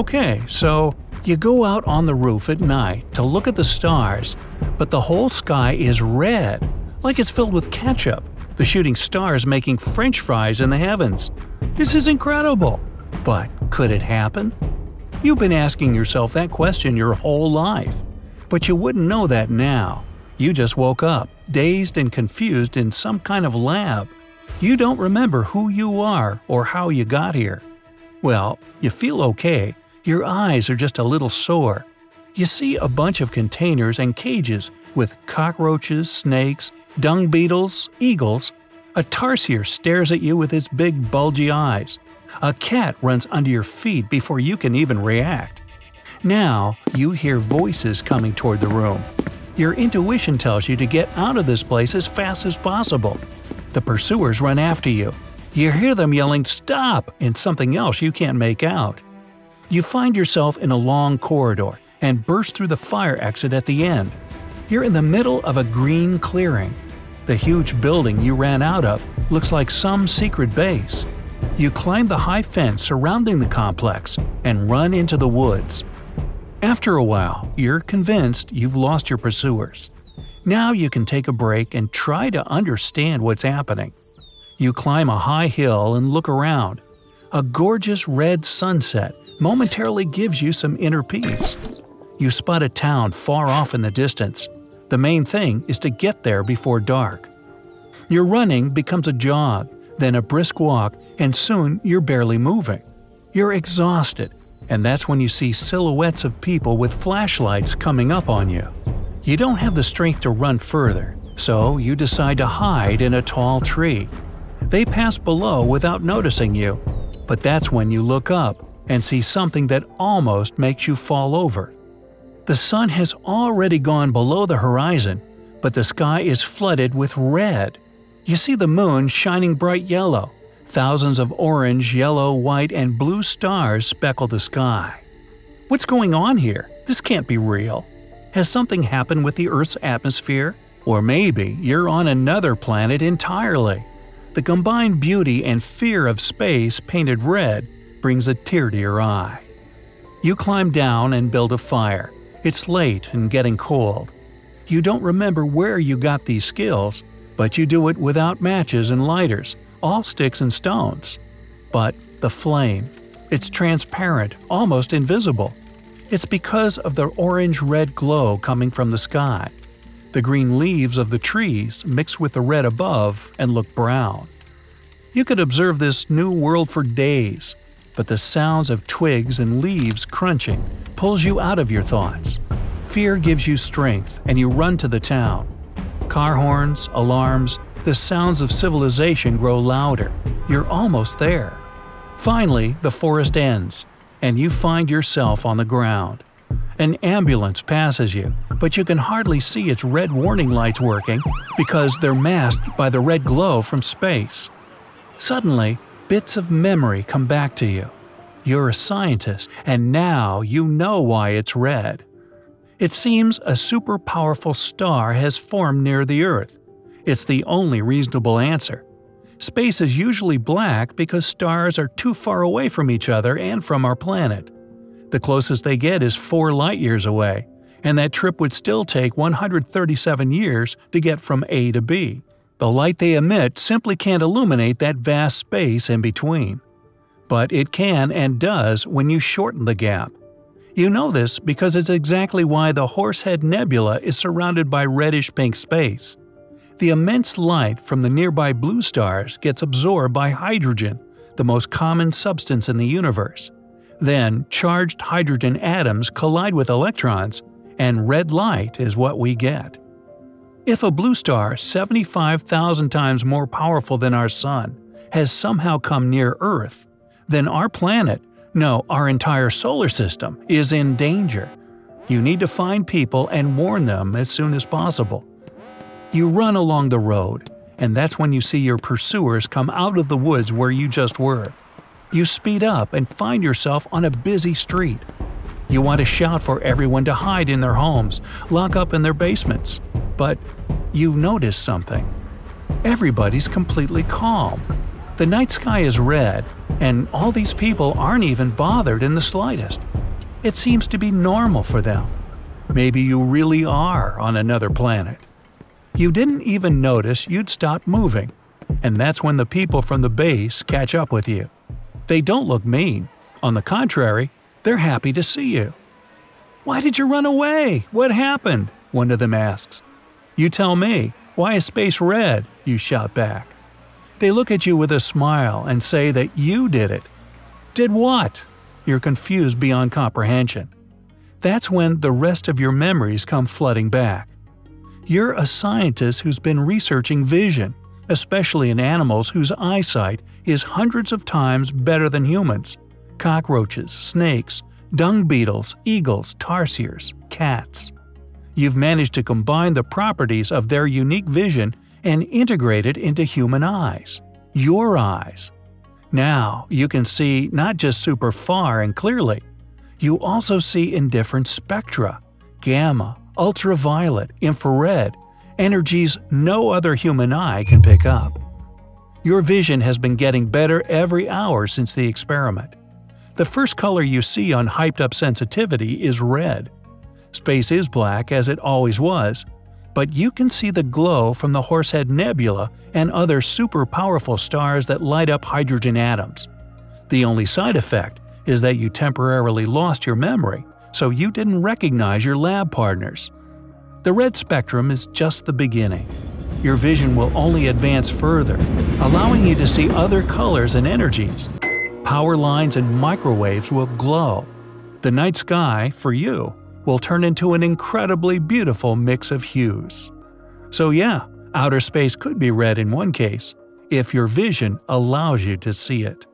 Okay, so you go out on the roof at night to look at the stars, but the whole sky is red, like it's filled with ketchup, the shooting stars making French fries in the heavens. This is incredible, but could it happen? You've been asking yourself that question your whole life, but you wouldn't know that now. You just woke up, dazed and confused in some kind of lab. You don't remember who you are or how you got here. Well, you feel okay. Your eyes are just a little sore. You see a bunch of containers and cages with cockroaches, snakes, dung beetles, eagles. A tarsier stares at you with its big, bulgy eyes. A cat runs under your feet before you can even react. Now, you hear voices coming toward the room. Your intuition tells you to get out of this place as fast as possible. The pursuers run after you. You hear them yelling, "Stop!" and something else you can't make out. You find yourself in a long corridor and burst through the fire exit at the end. You're in the middle of a green clearing. The huge building you ran out of looks like some secret base. You climb the high fence surrounding the complex and run into the woods. After a while, you're convinced you've lost your pursuers. Now you can take a break and try to understand what's happening. You climb a high hill and look around. A gorgeous red sunset momentarily gives you some inner peace. You spot a town far off in the distance. The main thing is to get there before dark. Your running becomes a jog, then a brisk walk, and soon you're barely moving. You're exhausted, and that's when you see silhouettes of people with flashlights coming up on you. You don't have the strength to run further, so you decide to hide in a tall tree. They pass below without noticing you, but that's when you look up and see something that almost makes you fall over. The sun has already gone below the horizon, but the sky is flooded with red. You see the moon shining bright yellow. Thousands of orange, yellow, white, and blue stars speckle the sky. What's going on here? This can't be real. Has something happened with the Earth's atmosphere? Or maybe you're on another planet entirely. The combined beauty and fear of space painted red brings a tear to your eye. You climb down and build a fire. It's late and getting cold. You don't remember where you got these skills, but you do it without matches and lighters, all sticks and stones. But the flame, it's transparent, almost invisible. It's because of the orange-red glow coming from the sky. The green leaves of the trees mix with the red above and look brown. You could observe this new world for days, but the sounds of twigs and leaves crunching pulls you out of your thoughts. Fear gives you strength, and you run to the town. Car horns, alarms, the sounds of civilization grow louder. You're almost there. Finally, the forest ends, and you find yourself on the ground. An ambulance passes you, but you can hardly see its red warning lights working because they're masked by the red glow from space. Suddenly, bits of memory come back to you. You're a scientist, and now you know why it's red. It seems a super powerful star has formed near the Earth. It's the only reasonable answer. Space is usually black because stars are too far away from each other and from our planet. The closest they get is 4 light-years away, and that trip would still take 137 years to get from A to B. The light they emit simply can't illuminate that vast space in between. But it can and does when you shorten the gap. You know this because it's exactly why the Horsehead Nebula is surrounded by reddish-pink space. The immense light from the nearby blue stars gets absorbed by hydrogen, the most common substance in the universe. Then, charged hydrogen atoms collide with electrons, and red light is what we get. If a blue star 75,000 times more powerful than our Sun has somehow come near Earth, then our planet, no, our entire solar system, is in danger. You need to find people and warn them as soon as possible. You run along the road, and that's when you see your pursuers come out of the woods where you just were. You speed up and find yourself on a busy street. You want to shout for everyone to hide in their homes, lock up in their basements. But you notice something. Everybody's completely calm. The night sky is red, and all these people aren't even bothered in the slightest. It seems to be normal for them. Maybe you really are on another planet. You didn't even notice you'd stopped moving, and that's when the people from the base catch up with you. They don't look mean. On the contrary, they're happy to see you. "Why did you run away? What happened?" one of them asks. "You tell me. Why is space red?" you shout back. They look at you with a smile and say that you did it. Did what? You're confused beyond comprehension. That's when the rest of your memories come flooding back. You're a scientist who's been researching vision, especially in animals whose eyesight is hundreds of times better than humans: cockroaches, snakes, dung beetles, eagles, tarsiers, cats. You've managed to combine the properties of their unique vision and integrate it into human eyes, your eyes. Now you can see not just super far and clearly, you also see in different spectra: gamma, ultraviolet, infrared, energies no other human eye can pick up. Your vision has been getting better every hour since the experiment. The first color you see on hyped-up sensitivity is red. Space is black, as it always was, but you can see the glow from the Horsehead Nebula and other super-powerful stars that light up hydrogen atoms. The only side effect is that you temporarily lost your memory, so you didn't recognize your lab partners. The red spectrum is just the beginning. Your vision will only advance further, allowing you to see other colors and energies. Power lines and microwaves will glow. The night sky, for you, will turn into an incredibly beautiful mix of hues. So yeah, outer space could be red in one case, if your vision allows you to see it.